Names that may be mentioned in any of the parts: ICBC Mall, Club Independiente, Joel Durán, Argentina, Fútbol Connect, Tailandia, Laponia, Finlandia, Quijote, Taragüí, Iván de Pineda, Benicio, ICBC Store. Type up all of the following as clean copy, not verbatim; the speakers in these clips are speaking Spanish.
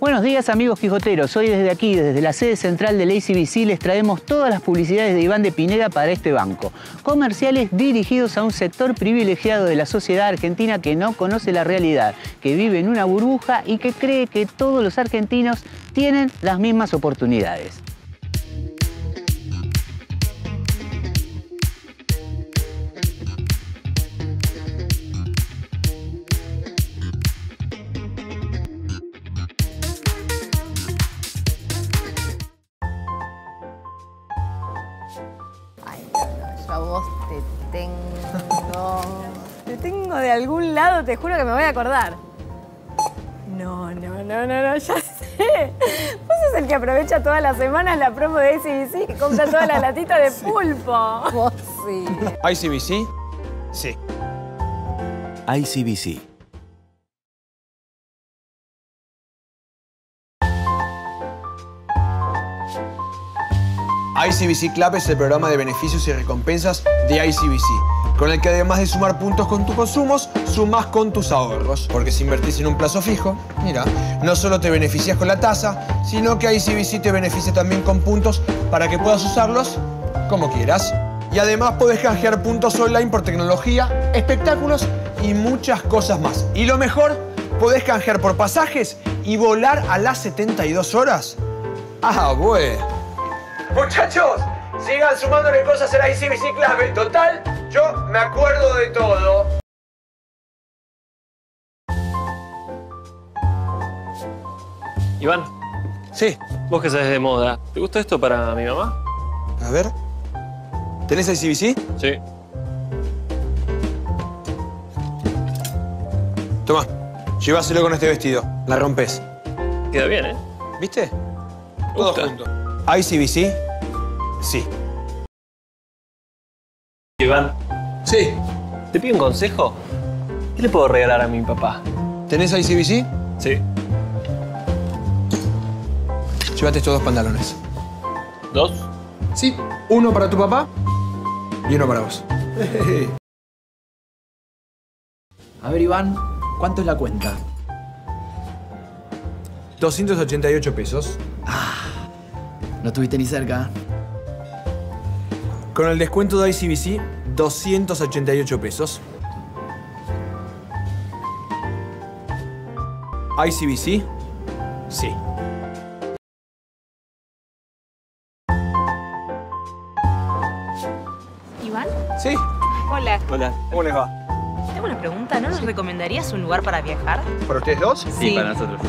Buenos días, amigos quijoteros. Hoy desde aquí, desde la sede central del ICBC, les traemos todas las publicidades de Iván de Pineda para este banco. Comerciales dirigidos a un sector privilegiado de la sociedad argentina que no conoce la realidad, que vive en una burbuja y que cree que todos los argentinos tienen las mismas oportunidades. A vos te tengo... Te tengo de algún lado, te juro que me voy a acordar. No, ya sé. Vos sos el que aprovecha todas las semanas la promo de ICBC que compra todas las latitas de pulpo. Sí. Vos sí. ¿ICBC? Sí. ICBC. ICBC Club es el programa de beneficios y recompensas de ICBC, con el que además de sumar puntos con tus consumos, sumás con tus ahorros. Porque si invertís en un plazo fijo, mira, no solo te beneficias con la tasa, sino que ICBC te beneficia también con puntos para que puedas usarlos como quieras. Y además podés canjear puntos online por tecnología, espectáculos y muchas cosas más. Y lo mejor, podés canjear por pasajes y volar a las 72 horas. ¡Ah, bueno! Muchachos, sigan sumándole cosas a la ICBC Club. En total, yo me acuerdo de todo. Iván. Sí. Vos que sabés de moda, ¿te gusta esto para mi mamá? A ver. ¿Tenés ICBC? Sí. Tomá, lleváselo con este vestido. La rompes. Queda bien, ¿eh? ¿Viste? Todo junto. ¿ICBC? Sí. Iván. Sí. ¿Te pido un consejo? ¿Qué le puedo regalar a mi papá? ¿Tenés ICBC? Sí. Llévate estos dos pantalones. ¿Dos? Sí. Uno para tu papá y uno para vos. A ver, Iván, ¿cuánto es la cuenta? 288 pesos. Ah. No estuviste ni cerca. Con el descuento de ICBC, 288 pesos. ICBC, sí. ¿Iván? Sí. Hola. Hola. ¿Cómo les va? Tengo una pregunta, ¿no nos recomendarías un lugar para viajar? ¿Para ustedes dos? Sí, para nosotros.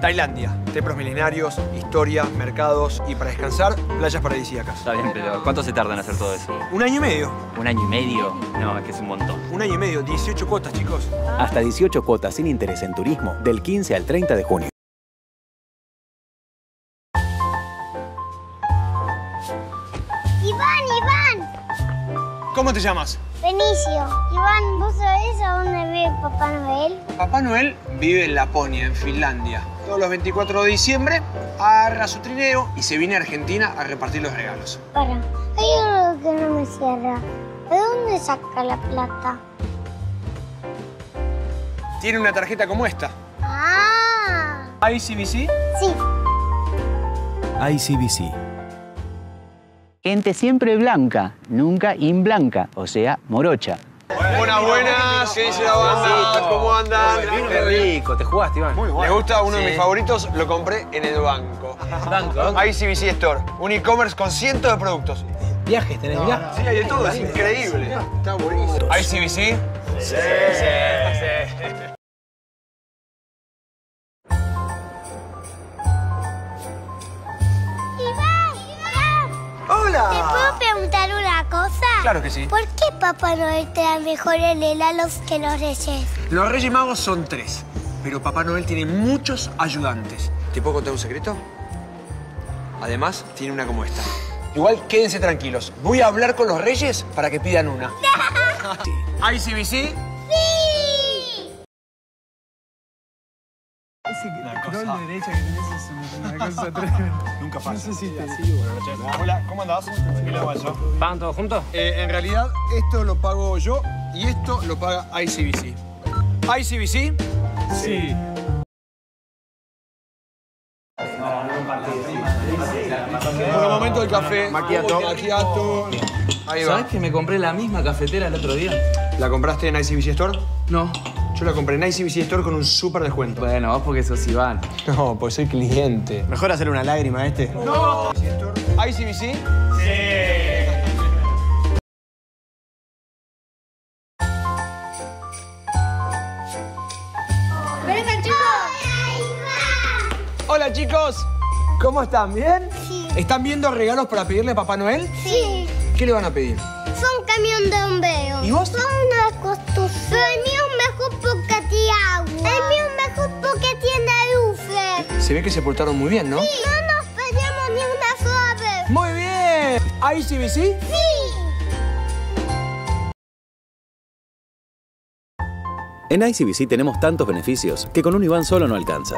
Tailandia. Templos milenarios, historia, mercados y para descansar, playas paradisíacas. Está bien, pero ¿cuánto se tarda en hacer todo eso? Un año y medio. ¿Un año y medio? No, es que es un montón. Un año y medio, 18 cuotas, chicos. Hasta 18 cuotas sin interés en turismo, del 15 al 30 de junio. ¿Cómo te llamas? Benicio. Iván, ¿vos sabés a dónde vive Papá Noel? Papá Noel vive en Laponia, en Finlandia. Todos los 24 de diciembre agarra su trineo y se viene a Argentina a repartir los regalos. Para, hay algo que no me cierra. ¿De dónde saca la plata? Tiene una tarjeta como esta. ¡Ah! ¿ICBC? Sí. ICBC. Gente siempre blanca, nunca inblanca, o sea, morocha. Buenas, ¿qué dice la banda? ¿Cómo andan? Qué rico, te jugaste, Iván. Muy bueno. Me gusta, uno de mis favoritos, lo compré en el banco. ¿Banco? ICBC Store, un e-commerce con cientos de productos. ¿Viajes tenés, mirá? Sí, hay de todo, es increíble. Está buenísimo. ¿ICBC? Sí. Sí. Claro que sí. ¿Por qué Papá Noel te da mejor el helado que los reyes? Los reyes magos son 3, pero Papá Noel tiene muchos ayudantes. ¿Te puedo contar un secreto? Además, tiene una como esta. Igual, quédense tranquilos. Voy a hablar con los reyes para que pidan una. Sí. ¿ICBC? ¡Sí! Ese control de derecha que tenés es una cosa tremenda. Nunca pasa. No sé si te... Buenas noches. Hola, ¿cómo andás? ¿Qué le hago yo? ¿Pagan todos juntos? En realidad, esto lo pago yo y esto lo paga ICBC. ¿ICBC? Sí. Por el momento del café. Macchiato. Ahí va. ¿Sabés que me compré la misma cafetera el otro día? ¿La compraste en ICBC Store? No. Yo la compré en ICBC Store con un súper descuento. Bueno, vos porque sos Iván. No, porque soy cliente. Mejor hacer una lágrima a este. ¡No! ¿ICBC? Sí. ¡Vengan, chicos! ¡Hola, chicos! ¿Cómo están? ¿Bien? Sí. ¿Están viendo regalos para pedirle a Papá Noel? Sí. ¿Qué le van a pedir? Son camión de bombeo. ¿Y vos? Son una construcción. Se ve que se portaron muy bien, ¿no? Sí, no nos perdíamos ni una sola vez. ¡Muy bien! ¿ICBC? ¡Sí! En ICBC tenemos tantos beneficios que con un Iván solo no alcanza.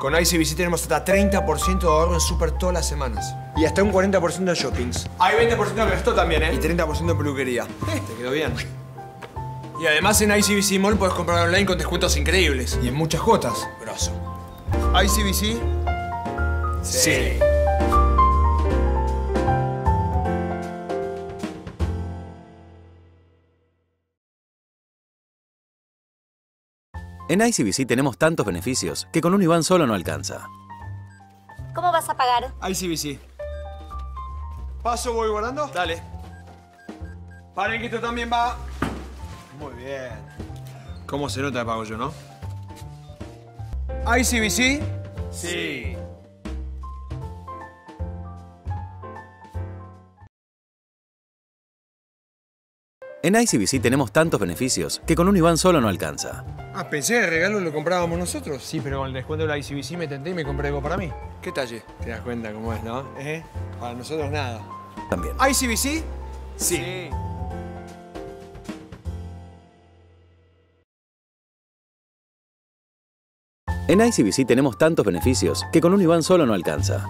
Con ICBC tenemos hasta 30% de ahorro en súper todas las semanas. Y hasta un 40% de shoppings. Hay 20% de resto también, ¿eh? Y 30% de peluquería. Te quedó bien. Y además en ICBC Mall puedes comprar online con descuentos increíbles. Y en muchas cuotas. Grosso. ¿ICBC? Sí. Sí. En ICBC tenemos tantos beneficios que con un Iván solo no alcanza. ¿Cómo vas a pagar? ICBC. ¿Paso voy guardando? Dale. Paren que esto también va. Muy bien. ¿Cómo se nota que pago yo, no? ¿ICBC? Sí. En ICBC tenemos tantos beneficios que con un Iván solo no alcanza. Ah, pensé que el regalo lo comprábamos nosotros. Sí, pero con el descuento de la ICBC me tenté y me compré algo para mí. ¿Qué talle? Te das cuenta cómo es, ¿no? Para nosotros nada. También. ¿ICBC? Sí. Sí. En ICBC tenemos tantos beneficios que con un Iván solo no alcanza.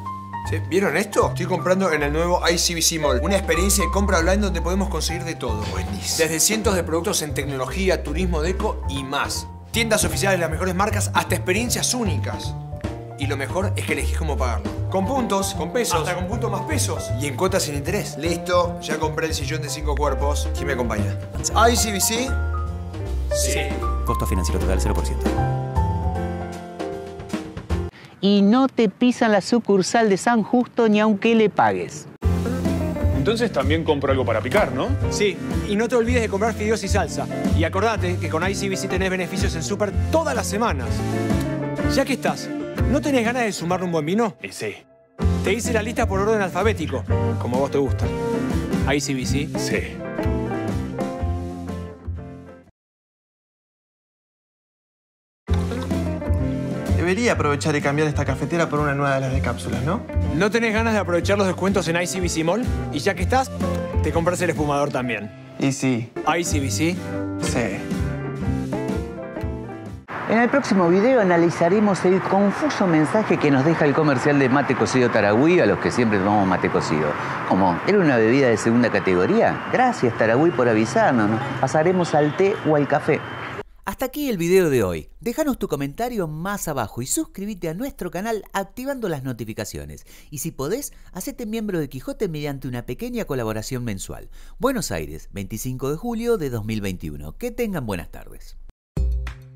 ¿Vieron esto? Estoy comprando en el nuevo ICBC Mall. Una experiencia de compra online donde podemos conseguir de todo. Buenísimo. Desde cientos de productos en tecnología, turismo, deco y más. Tiendas oficiales de las mejores marcas hasta experiencias únicas. Y lo mejor es que elegís cómo pagarlo. Con puntos, con pesos, hasta con puntos más pesos. Y en cuotas sin interés. Listo, ya compré el sillón de 5 cuerpos. ¿Quién me acompaña? ¿ICBC? Sí. Sí. Costo financiero total 0%. Y no te pisan la sucursal de San Justo ni aunque le pagues. Entonces también compro algo para picar, ¿no? Sí, y no te olvides de comprar fideos y salsa. Y acordate que con ICBC tenés beneficios en súper todas las semanas. Ya que estás, ¿no tenés ganas de sumarle un buen vino? Sí. Te hice la lista por orden alfabético, como a vos te gusta. ICBC. Sí. Debería aprovechar y cambiar esta cafetera por una nueva de las de cápsulas, ¿no? ¿No tenés ganas de aprovechar los descuentos en ICBC Mall? Y ya que estás, te compras el espumador también. Y sí. ¿ICBC? Sí. En el próximo video analizaremos el confuso mensaje que nos deja el comercial de mate cocido Taragüí a los que siempre tomamos mate cocido. Como, ¿era una bebida de segunda categoría? Gracias, Taragüí, por avisarnos. Nos pasaremos al té o al café. Hasta aquí el video de hoy. Déjanos tu comentario más abajo y suscríbete a nuestro canal activando las notificaciones. Y si podés, hacete miembro de Quijote mediante una pequeña colaboración mensual. Buenos Aires, 25 de julio de 2021. Que tengan buenas tardes.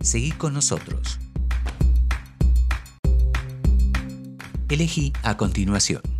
Seguí con nosotros. Elegí a continuación.